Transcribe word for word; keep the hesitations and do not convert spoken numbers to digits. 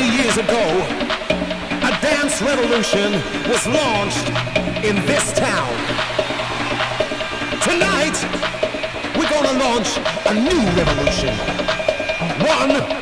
many years ago, a dance revolution was launched in this town. Tonight, we're gonna launch a new revolution. One